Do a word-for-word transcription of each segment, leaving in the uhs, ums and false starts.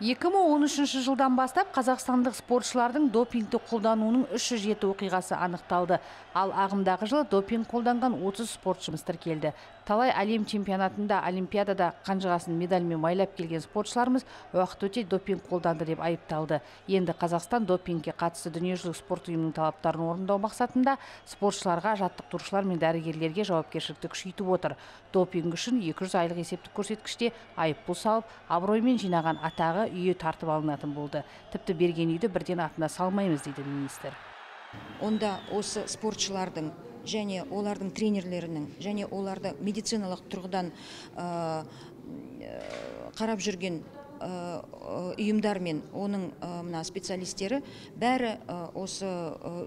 екі мың он үшінші жылдан бастап қазақстандық спортшылардың допингті қолдануының үш жүз жеті оқиғасы анықталды. Ал ағымдағы жылы допинг қолданған отыз спортшымыз тіркелді. Талай әлем чемпионатында, олимпиадада қанжығасын медальмен майлап келген спортшыларымыз уақыт өте допинг қолданды деп айыпталды. Енді Қазақстан допингке қатысты дүниежүзілік спорт ұйымының талаптарын орындау мақсатында спортшыларға, жаттықтырушылар мен дәрігерлерге жауапкершілікті күшейтіп отыр. Допинг үшін екі жүз айлық есептік көрсеткіште айыппұл салып, абыроймен жинаған атағы үйі тартып алынатын болды. Тіпті берген үйді бірден атына салмаймыз, дейді министр. Онда осы спортшылардың және олардың тренерлерінің және оларды медициналық тұрғыдан қарап жүрген ұйымдар мен оның мына специалистері бәрі осы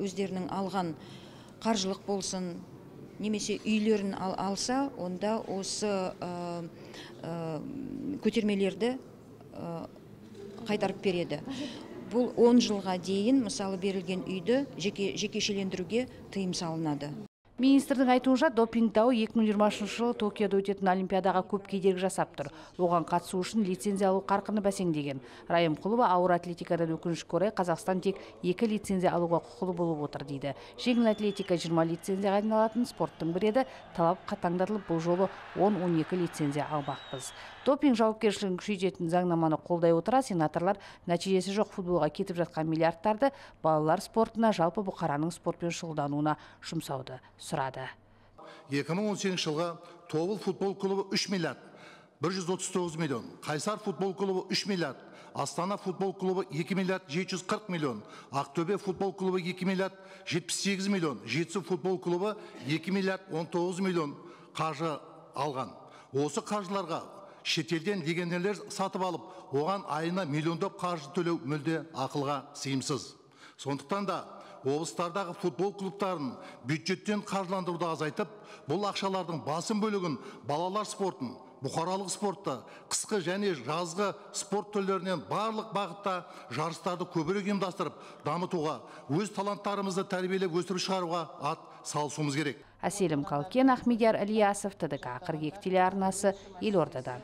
өздерінің алған қаржылық болсын немесе үйлерін алса, онда осы көтермелерді қайтарып береді. Бұл он жылға дейін мысалы берілген үйді жекешелендіруге тыйым салынады. Министрдің айтуынша, допинг дауы екі мың жиырмасыншы жылы Токиода өтетін олимпиадаға көп кедергі жасап тұр. Оған қатысу үшін лицензия алу қарқыны бәсеңдеген. Райымқұлова ауыр атлетикадан өкінішке орай Қазақстан тек екі лицензия алуға құқылы болып отыр дейді. Жеңіл атлетика жиырма лицензияға айналатын спорттың бірі еді. Талап қатаңдатылып, бұл жолы он он екі лицензия алмақпыз. Допинг жауапкершілігін күшейтетін заңнаманы қолдай отыра, сенаторлар нәтижесі жоқ футболға кетіп жатқан миллиардтарды балалар спортына, жалпы бұқараның спортпен шұғылдануына жұмсауды сұрады. екі мың он сегізінші жылға Тобыл футбол клубы үш миллиард бір жүз отыз тоғыз миллион, Хайсар футбол клубы үш миллиард, Астана футбол клубы екі миллиард жеті жүз қырық миллион, Ақтөбе футбол клубы екі миллиард жетпіс сегіз миллион, Жетісу футбол клубы екі миллиард он тоғыз миллион қаржы алған. Осы қаржыларға шетелден легионерлер сатып алып, оған айына миллиондап қаржы төлеу мүлде ақылға сыйымсыз. Сондықтан да облыстардағы футбол клубтарын бюджеттен қаржыландыруды азайтып, бұл ақшалардың басым бөлігін балалар спортын, бұқаралық спортты, қысқы және жазғы спорт түрлерінен барлық бағытта жарыстарды көбірек ұйымдастырып, дамытуға, өз таланттарымызды тәрбиелеп өсіріп шығаруға ат салысуымыз керек. Әселім Қалкен, Ахмедер Альясовтыдік, қырық екі телеарнасы, Елордадан.